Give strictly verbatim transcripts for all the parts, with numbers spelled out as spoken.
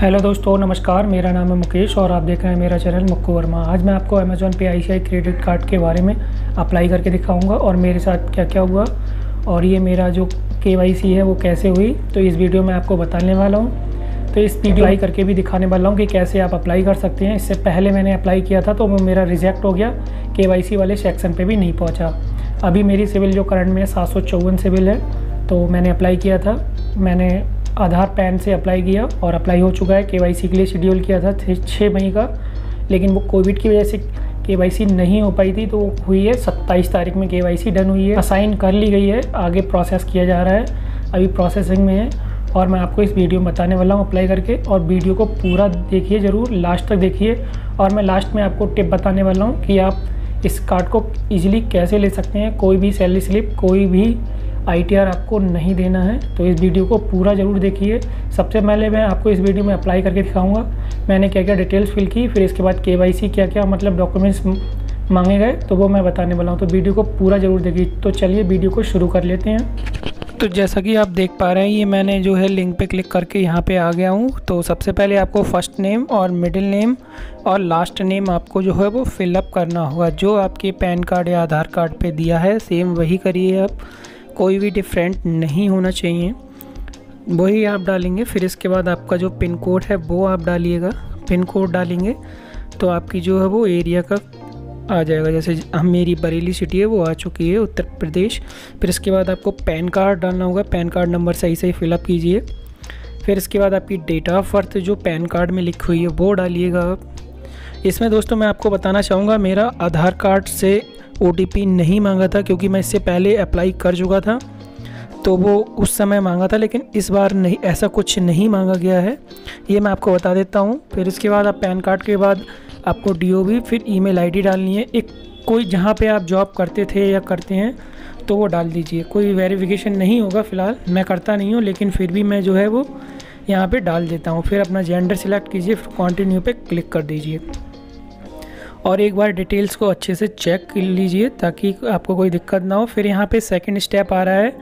Hello दोस्तों, नमस्कार। मेरा नाम है मुकेश और आप देख रहे हैं मेरा चैनल मुक्कू वर्मा। आज मैं आपको अमेज़ॉन पे आई सी आई क्रेडिट कार्ड के बारे में अप्लाई करके दिखाऊंगा और मेरे साथ क्या क्या हुआ और ये मेरा जो केवाईसी है वो कैसे हुई, तो इस वीडियो में आपको बताने वाला हूँ। तो इस वीडियो अप्लाई करके भी दिखाने वाला हूँ कि कैसे आप अप्लाई कर सकते हैं। इससे पहले मैंने अप्लाई किया था तो वो मेरा रिजेक्ट हो गया, केवाईसी वाले सेक्शन पर भी नहीं पहुँचा। अभी मेरी सिविल जो करंट में सात सौ चौवन सिविल है, तो मैंने अप्लाई किया था। मैंने आधार पैन से अप्लाई किया और अप्लाई हो चुका है। केवाईसी के लिए शेड्यूल किया था छः मई का, लेकिन वो कोविड की वजह से केवाईसी नहीं हो पाई थी, तो वो हुई है सत्ताईस तारीख में केवाईसी डन हुई है, असाइन कर ली गई है। आगे प्रोसेस किया जा रहा है, अभी प्रोसेसिंग में है और मैं आपको इस वीडियो में बताने वाला हूँ अप्लाई करके। और वीडियो को पूरा देखिए, ज़रूर लास्ट तक देखिए और मैं लास्ट में आपको टिप बताने वाला हूँ कि आप इस कार्ड को ईजिली कैसे ले सकते हैं। कोई भी सैलरी स्लिप, कोई भी आई टी आर आपको नहीं देना है, तो इस वीडियो को पूरा ज़रूर देखिए। सबसे पहले मैं आपको इस वीडियो में अप्लाई करके दिखाऊंगा मैंने क्या क्या डिटेल्स फिल की, फिर इसके बाद केवाईसी क्या क्या मतलब डॉक्यूमेंट्स मांगे गए, तो वो मैं बताने वाला हूँ। तो वीडियो को पूरा ज़रूर देखिए। तो चलिए वीडियो को शुरू कर लेते हैं। तो जैसा कि आप देख पा रहे हैं, ये मैंने जो है लिंक पे क्लिक करके यहाँ पे आ गया हूँ। तो सबसे पहले आपको फ़र्स्ट नेम और मिडिल नेम और लास्ट नेम आपको जो है वो फिलअप करना होगा। जो आपके पैन कार्ड या आधार कार्ड पर दिया है सेम वही करिए आप, कोई भी डिफरेंट नहीं होना चाहिए, वही आप डालेंगे। फिर इसके बाद आपका जो पिन कोड है वो आप डालिएगा। पिन कोड डालेंगे तो आपकी जो है वो एरिया का आ जाएगा, जैसे हम मेरी बरेली सिटी है वो आ चुकी है, उत्तर प्रदेश। फिर इसके बाद आपको पैन कार्ड डालना होगा, पैन कार्ड नंबर सही सही फिलअप कीजिए। फिर इसके बाद आपकी डेट ऑफ बर्थ जो पैन कार्ड में लिखी हुई है वो डालिएगा आप। इसमें दोस्तों मैं आपको बताना चाहूँगा, मेरा आधार कार्ड से ओ टी पी नहीं मांगा था क्योंकि मैं इससे पहले अप्लाई कर चुका था, तो वो उस समय मांगा था, लेकिन इस बार नहीं, ऐसा कुछ नहीं मांगा गया है, ये मैं आपको बता देता हूँ। फिर इसके बाद आप पैन कार्ड के बाद आपको डी ओ बी फिर ईमेल आईडी डालनी है। एक कोई जहाँ पे आप जॉब करते थे या करते हैं तो वो डाल दीजिए। कोई वेरिफिकेशन नहीं होगा, फ़िलहाल मैं करता नहीं हूँ, लेकिन फिर भी मैं जो है वो यहाँ पर डाल देता हूँ। फिर अपना जेंडर सिलेक्ट कीजिए, फिर कॉन्टिन्यू पर क्लिक कर दीजिए और एक बार डिटेल्स को अच्छे से चेक कर लीजिए ताकि आपको कोई दिक्कत ना हो। फिर यहाँ पे सेकंड स्टेप आ रहा है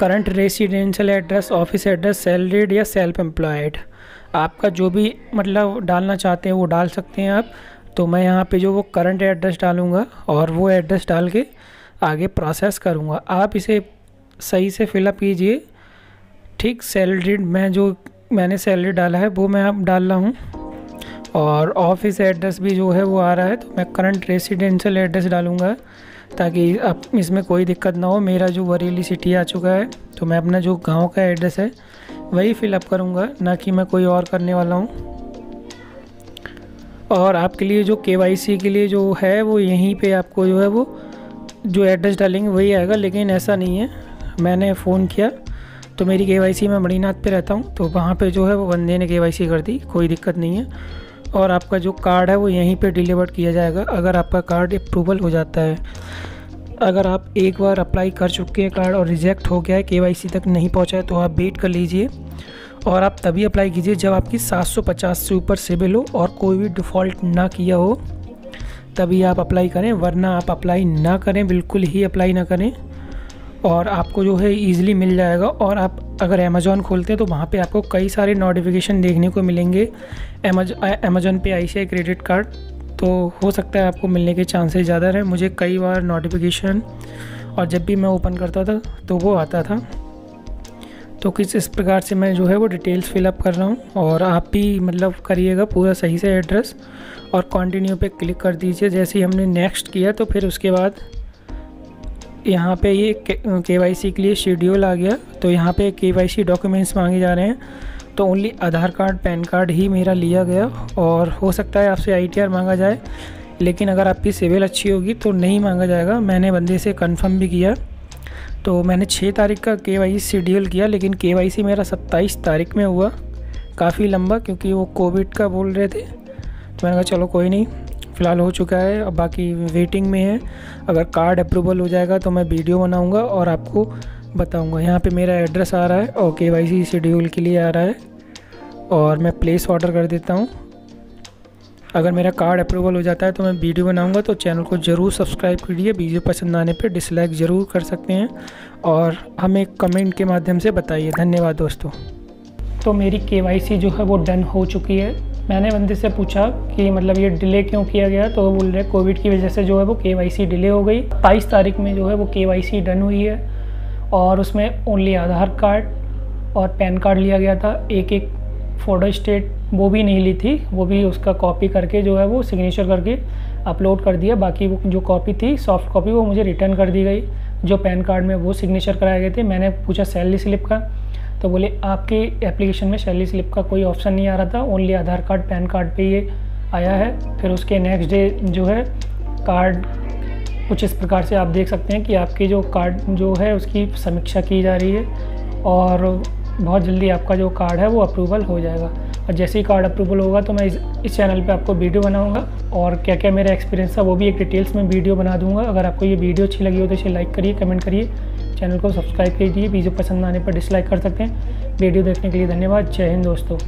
current residential address, office address, salaried या सेल्फ एम्प्लॉयड, आपका जो भी मतलब डालना चाहते हैं वो डाल सकते हैं आप। तो मैं यहाँ पे जो वो करंट एड्रेस डालूँगा और वो एड्रेस डाल के आगे प्रोसेस करूँगा। आप इसे सही से फिलअप कीजिए। ठीक, सैलरीड में जो मैंने सैलरी डाला है वो मैं आप डाल रहा हूँ और ऑफिस एड्रेस भी जो है वो आ रहा है, तो मैं करंट रेसिडेंशियल एड्रेस डालूँगा ताकि आप इसमें कोई दिक्कत ना हो। मेरा जो बरेली सिटी आ चुका है, तो मैं अपना जो गांव का एड्रेस है वही फिलअप करूँगा, ना कि मैं कोई और करने वाला हूँ। और आपके लिए जो केवाईसी के लिए जो है वो यहीं पे आपको जो है वो जो एड्रेस डालेंगे वही आएगा, लेकिन ऐसा नहीं है। मैंने फ़ोन किया तो मेरी केवाईसी में मणिनाथ पे रहता हूँ, तो वहाँ पर जो है वो वंदे ने केवाईसी कर दी, कोई दिक्कत नहीं है। और आपका जो कार्ड है वो यहीं पे डिलीवर किया जाएगा अगर आपका कार्ड अप्रूवल हो जाता है। अगर आप एक बार अप्लाई कर चुके हैं कार्ड और रिजेक्ट हो गया है, केवाईसी तक नहीं पहुंचा है, तो आप वेट कर लीजिए और आप तभी अप्लाई कीजिए जब आपकी सात सौ पचास से ऊपर सिविल हो और कोई भी डिफ़ॉल्ट ना किया हो, तभी आप अप्लाई करें, वरना आप अप्लाई ना करें, बिल्कुल ही अप्लाई ना करें। और आपको जो है ईज़िली मिल जाएगा। और आप अगर अमेज़ॉन खोलते हैं तो वहाँ पे आपको कई सारे नोटिफिकेशन देखने को मिलेंगे अमेज़ॉन पे आई सी आई क्रेडिट कार्ड, तो हो सकता है आपको मिलने के चांसेस ज़्यादा रहे। मुझे कई बार नोटिफिकेशन और जब भी मैं ओपन करता था तो वो आता था। तो किस इस प्रकार से मैं जो है वो डिटेल्स फिलअप कर रहा हूँ और आप भी मतलब करिएगा पूरा सही से एड्रेस और कॉन्टिन्यू पर क्लिक कर दीजिए। जैसे ही हमने नेक्स्ट किया तो फिर उसके बाद यहाँ पे ये केवाईसी के लिए शेड्यूल आ गया। तो यहाँ पे केवाईसी डॉक्यूमेंट्स मांगे जा रहे हैं, तो only Aadhaar card PAN card ही मेरा लिया गया। और हो सकता है आपसे आई टी आर मांगा जाए, लेकिन अगर आपकी सिविल अच्छी होगी तो नहीं मांगा जाएगा। मैंने बंदे से कंफर्म भी किया, तो मैंने छः तारीख का केवाईसी शेड्यूल किया, लेकिन केवाईसी मेरा सत्ताईस तारीख में हुआ, काफ़ी लंबा, क्योंकि वो कोविड का बोल रहे थे। तो मैंने कहा चलो कोई नहीं, फ़िलहाल हो चुका है, अब बाकी वेटिंग में है। अगर कार्ड अप्रूवल हो जाएगा तो मैं वीडियो बनाऊंगा और आपको बताऊंगा। यहाँ पे मेरा एड्रेस आ रहा है और केवाईसी शेड्यूल के लिए आ रहा है और मैं प्लेस ऑर्डर कर देता हूँ। अगर मेरा कार्ड अप्रूवल हो जाता है तो मैं वीडियो बनाऊंगा। तो चैनल को ज़रूर सब्सक्राइब करिए, वीडियो पसंद आने पर डिसलाइक ज़रूर कर सकते हैं और हमें कमेंट के माध्यम से बताइए। धन्यवाद दोस्तों। तो मेरी केवाईसी जो है वो डन हो चुकी है। मैंने वंदे से पूछा कि मतलब ये डिले क्यों किया गया, तो वो बोल रहे कोविड की वजह से जो है वो केवाईसी डिले हो गई। बाईस तारीख में जो है वो केवाईसी डन हुई है और उसमें ओनली आधार कार्ड और पैन कार्ड लिया गया था, एक एक फोटो स्टेट वो भी नहीं ली थी, वो भी उसका कॉपी करके जो है वो सिग्नेचर करके अपलोड कर दिया। बाकी वो जो कॉपी थी सॉफ्ट कॉपी वो मुझे रिटर्न कर दी गई, जो पैन कार्ड में वो सिग्नेचर कराए गए थे। मैंने पूछा सैलरी स्लिप का, तो बोले आपके एप्लीकेशन में सैलरी स्लिप का कोई ऑप्शन नहीं आ रहा था, only Aadhaar card PAN card पे ये आया है। फिर उसके नेक्स्ट डे जो है कार्ड कुछ इस प्रकार से आप देख सकते हैं कि आपके जो कार्ड जो है उसकी समीक्षा की जा रही है और बहुत जल्दी आपका जो कार्ड है वो अप्रूवल हो जाएगा। और जैसे ही कार्ड अप्रूवल होगा तो मैं इस, इस चैनल पे आपको वीडियो बनाऊंगा और क्या क्या मेरा एक्सपीरियंस था वो भी एक डिटेल्स में वीडियो बना दूंगा। अगर आपको ये वीडियो अच्छी लगी हो तो इसे लाइक करिए, कमेंट करिए, चैनल को सब्सक्राइब कीजिए। वीडियो पसंद आने पर डिसलाइक कर सकते हैं। वीडियो देखने के लिए धन्यवाद। जय हिंद दोस्तों।